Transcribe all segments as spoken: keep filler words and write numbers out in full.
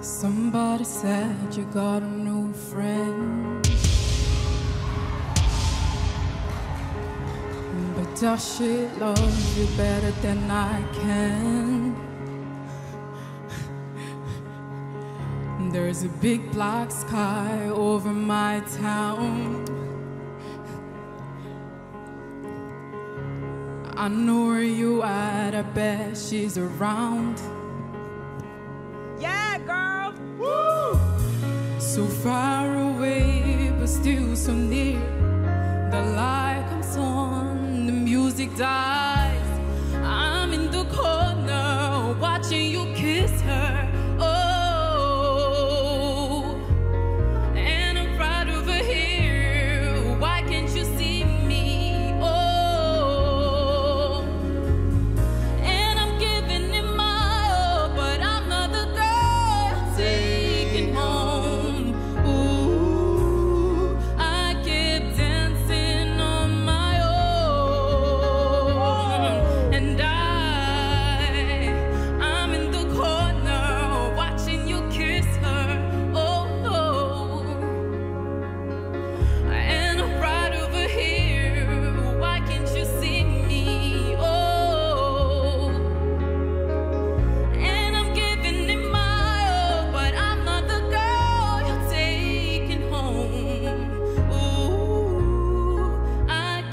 Somebody said you got a new friend, but does she love you better than I can? There's a big black sky over my town. I know where you at, I bet she's around. Yeah, girl! Woo! So far away, but still so near. The light comes on, the music dies. I'm in the corner, watching you kiss her. Oh, and I'm right over here. Why can't you see?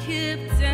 Keep down.